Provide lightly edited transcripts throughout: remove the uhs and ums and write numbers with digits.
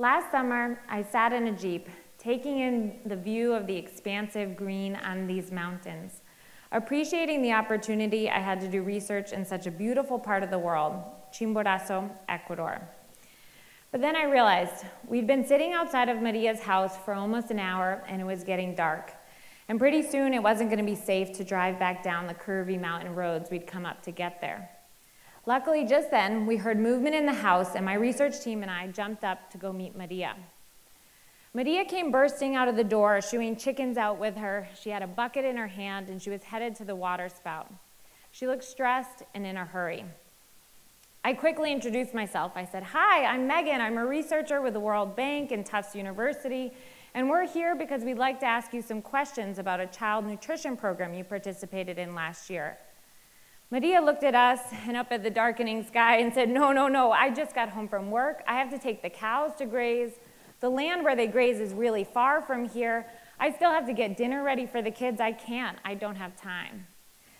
Last summer, I sat in a Jeep, taking in the view of the expansive green on these mountains, appreciating the opportunity I had to do research in such a beautiful part of the world, Chimborazo, Ecuador. But then I realized we'd been sitting outside of Maria's house for almost an hour, and it was getting dark. And pretty soon, it wasn't going to be safe to drive back down the curvy mountain roads we'd come up to get there. Luckily, just then, we heard movement in the house, and my research team and I jumped up to go meet Maria. Maria came bursting out of the door, shooing chickens out with her. She had a bucket in her hand, and she was headed to the water spout. She looked stressed and in a hurry. I quickly introduced myself. I said, "Hi, I'm Megan. I'm a researcher with the World Bank and Tufts University, and we're here because we'd like to ask you some questions about a child nutrition program you participated in last year." Maria looked at us and up at the darkening sky and said, "No, no, no, I just got home from work. I have to take the cows to graze. The land where they graze is really far from here. I still have to get dinner ready for the kids. I can't. I don't have time."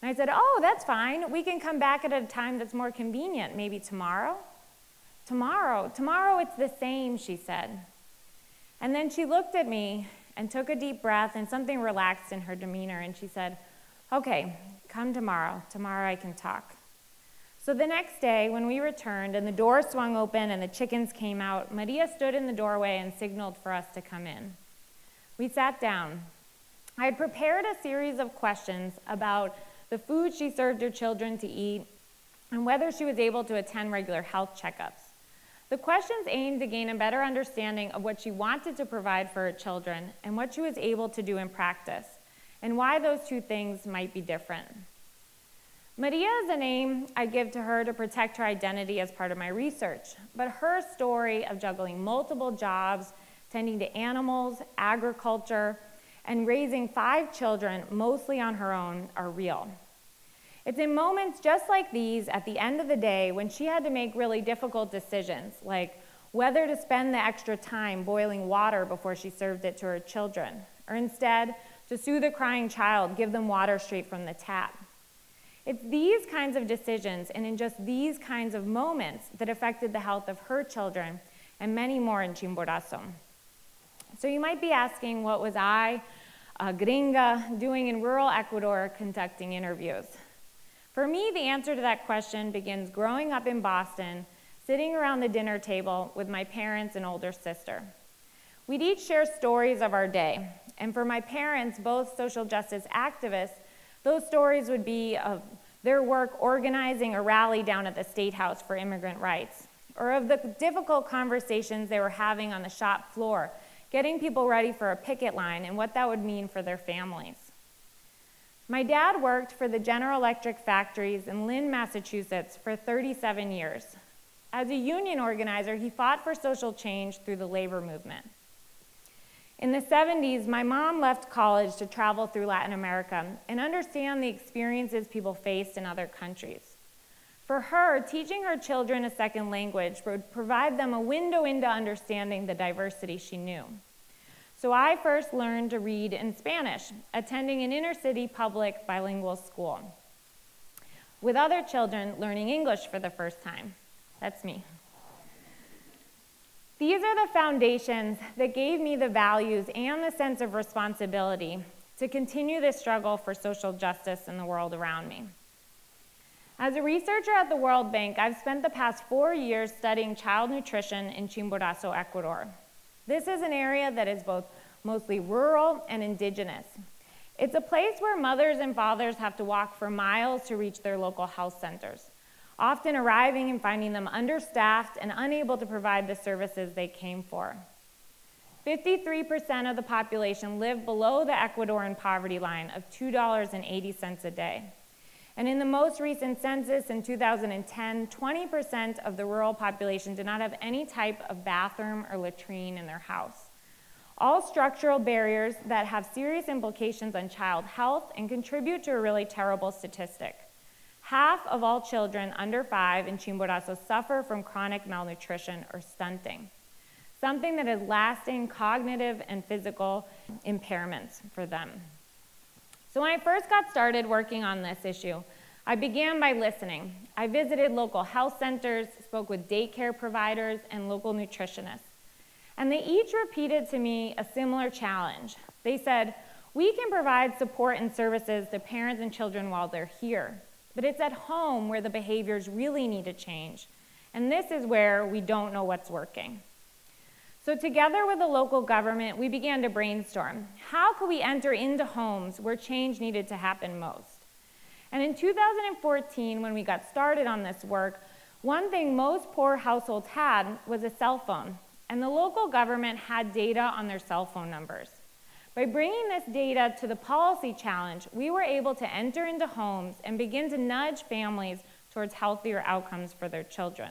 And I said, "Oh, that's fine. We can come back at a time that's more convenient. Maybe tomorrow?" Tomorrow it's the same," she said. And then she looked at me and took a deep breath, and something relaxed in her demeanor, and she said, "Okay, come tomorrow. Tomorrow I can talk." So the next day, when we returned and the door swung open and the chickens came out, Maria stood in the doorway and signaled for us to come in. We sat down. I had prepared a series of questions about the food she served her children to eat and whether she was able to attend regular health checkups. The questions aimed to gain a better understanding of what she wanted to provide for her children and what she was able to do in practice, and why those two things might be different. Maria is a name I give to her to protect her identity as part of my research, but her story of juggling multiple jobs, tending to animals, agriculture, and raising 5 children, mostly on her own, are real. It's in moments just like these at the end of the day when she had to make really difficult decisions, like whether to spend the extra time boiling water before she served it to her children, or instead, to soothe a crying child, give them water straight from the tap. It's these kinds of decisions, and in just these kinds of moments, that affected the health of her children, and many more in Chimborazo. So you might be asking, what was I, a gringa, doing in rural Ecuador conducting interviews? For me, the answer to that question begins growing up in Boston, sitting around the dinner table with my parents and older sister. We'd each share stories of our day. And for my parents, both social justice activists, those stories would be of their work organizing a rally down at the State House for immigrant rights, or of the difficult conversations they were having on the shop floor, getting people ready for a picket line and what that would mean for their families. My dad worked for the General Electric factories in Lynn, Massachusetts for 37 years. As a union organizer, he fought for social change through the labor movement. In the 70s, my mom left college to travel through Latin America and understand the experiences people faced in other countries. For her, teaching her children a second language would provide them a window into understanding the diversity she knew. So I first learned to read in Spanish, attending an inner-city public bilingual school, with other children learning English for the first time. That's me. These are the foundations that gave me the values and the sense of responsibility to continue this struggle for social justice in the world around me. As a researcher at the World Bank, I've spent the past 4 years studying child nutrition in Chimborazo, Ecuador. This is an area that is both mostly rural and indigenous. It's a place where mothers and fathers have to walk for miles to reach their local health centers, often arriving and finding them understaffed and unable to provide the services they came for. 53% of the population live below the Ecuadorian poverty line of $2.80 a day. And in the most recent census in 2010, 20% of the rural population did not have any type of bathroom or latrine in their house. All structural barriers that have serious implications on child health and contribute to a really terrible statistic. Half of all children under 5 in Chimborazo suffer from chronic malnutrition or stunting, something that has lasting cognitive and physical impairments for them. So when I first got started working on this issue, I began by listening. I visited local health centers, spoke with daycare providers, and local nutritionists. and they each repeated to me a similar challenge. They said, we can provide support and services to parents and children while they're here, but it's at home where the behaviors really need to change, and this is where we don't know what's working. So together with the local government, we began to brainstorm. How could we enter into homes where change needed to happen most? And in 2014, when we got started on this work, one thing most poor households had was a cell phone, and the local government had data on their cell phone numbers. By bringing this data to the policy challenge, we were able to enter into homes and begin to nudge families towards healthier outcomes for their children.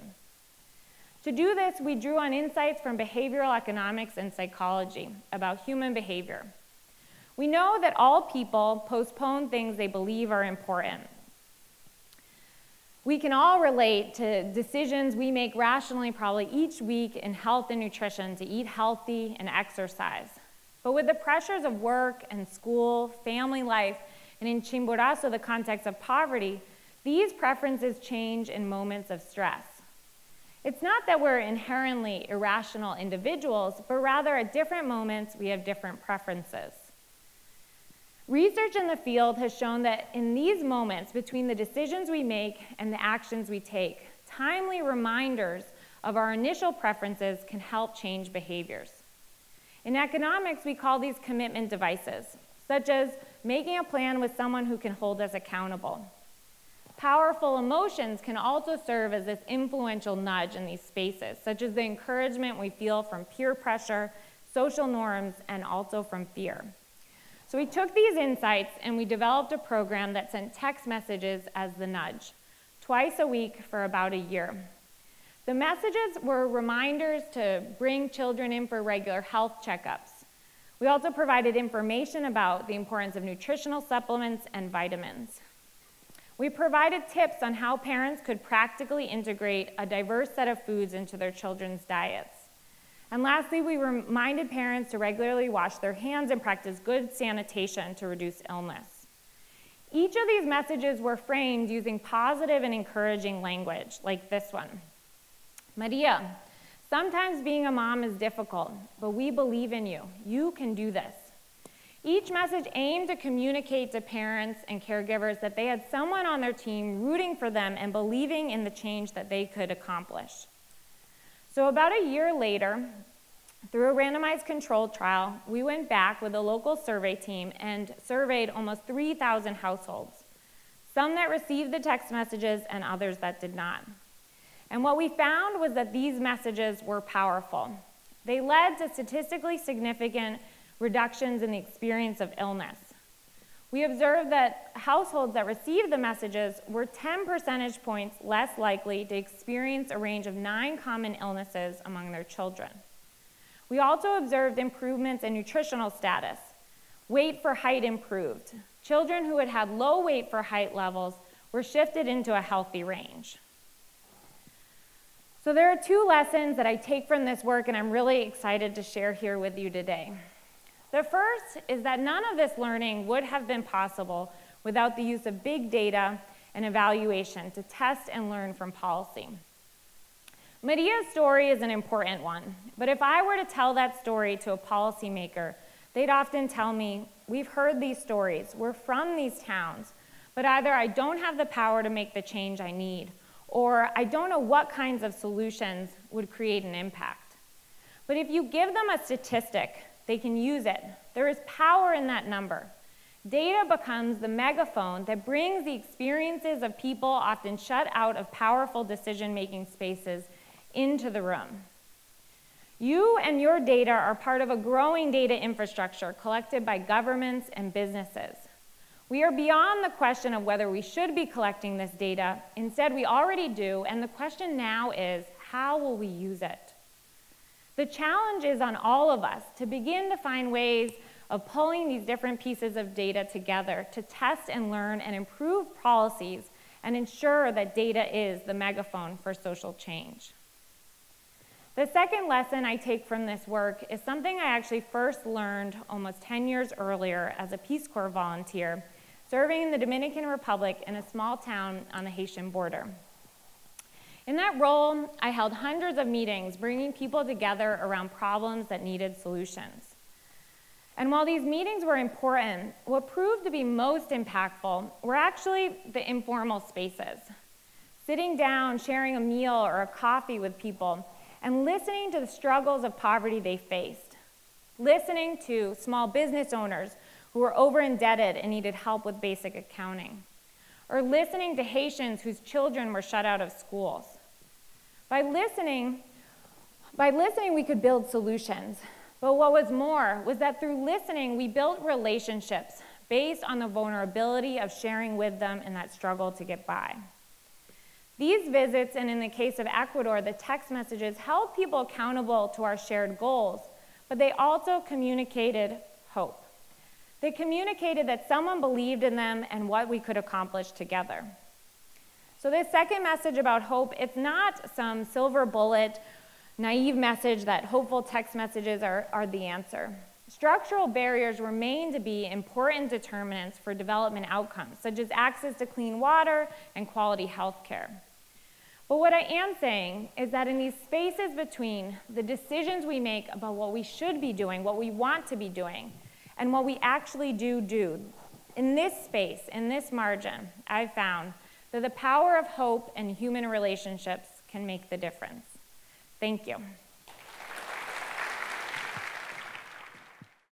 To do this, we drew on insights from behavioral economics and psychology about human behavior. We know that all people postpone things they believe are important. We can all relate to decisions we make rationally probably each week in health and nutrition to eat healthy and exercise. But with the pressures of work and school, family life, and in Chimborazo, the context of poverty, these preferences change in moments of stress. It's not that we're inherently irrational individuals, but rather at different moments we have different preferences. Research in the field has shown that in these moments between the decisions we make and the actions we take, timely reminders of our initial preferences can help change behaviors. In economics, we call these commitment devices, such as making a plan with someone who can hold us accountable. Powerful emotions can also serve as this influential nudge in these spaces, such as the encouragement we feel from peer pressure, social norms, and also from fear. So we took these insights and we developed a program that sent text messages as the nudge, twice a week for about a year. The messages were reminders to bring children in for regular health checkups. We also provided information about the importance of nutritional supplements and vitamins. We provided tips on how parents could practically integrate a diverse set of foods into their children's diets. And lastly, we reminded parents to regularly wash their hands and practice good sanitation to reduce illness. Each of these messages were framed using positive and encouraging language, like this one. Maria, sometimes being a mom is difficult, but we believe in you. You can do this. Each message aimed to communicate to parents and caregivers that they had someone on their team rooting for them and believing in the change that they could accomplish. So about a year later, through a randomized controlled trial, we went back with a local survey team and surveyed almost 3,000 households, some that received the text messages and others that did not. And what we found was that these messages were powerful. They led to statistically significant reductions in the experience of illness. We observed that households that received the messages were 10 percentage points less likely to experience a range of 9 common illnesses among their children. We also observed improvements in nutritional status. Weight for height improved. Children who had had low weight for height levels were shifted into a healthy range. So there are 2 lessons that I take from this work, and I'm really excited to share here with you today. The first is that none of this learning would have been possible without the use of big data and evaluation to test and learn from policy. Maria's story is an important one, but if I were to tell that story to a policymaker, they'd often tell me, we've heard these stories, we're from these towns, but either I don't have the power to make the change I need, or I don't know what kinds of solutions would create an impact. But if you give them a statistic, they can use it. There is power in that number. Data becomes the megaphone that brings the experiences of people often shut out of powerful decision-making spaces into the room. You and your data are part of a growing data infrastructure collected by governments and businesses. We are beyond the question of whether we should be collecting this data. Instead, we already do, and the question now is, how will we use it? The challenge is on all of us to begin to find ways of pulling these different pieces of data together to test and learn and improve policies and ensure that data is the megaphone for social change. The second lesson I take from this work is something I actually first learned almost 10 years earlier as a Peace Corps volunteer, serving in the Dominican Republic in a small town on the Haitian border. In that role, I held hundreds of meetings, bringing people together around problems that needed solutions. And while these meetings were important, what proved to be most impactful were actually the informal spaces. Sitting down, sharing a meal or a coffee with people, and listening to the struggles of poverty they faced. Listening to small business owners who were over-indebted and needed help with basic accounting. Or listening to Haitians whose children were shut out of schools. By listening, we could build solutions. But what was more was that through listening, we built relationships based on the vulnerability of sharing with them in that struggle to get by. These visits, and in the case of Ecuador, the text messages held people accountable to our shared goals, but they also communicated hope. They communicated that someone believed in them and what we could accomplish together. So this second message about hope, it's not some silver bullet, naive message that hopeful text messages are the answer. Structural barriers remain to be important determinants for development outcomes, such as access to clean water and quality health care. But what I am saying is that in these spaces between the decisions we make about what we should be doing, what we want to be doing, and what we actually do, in this space, in this margin, I've found that the power of hope and human relationships can make the difference. Thank you.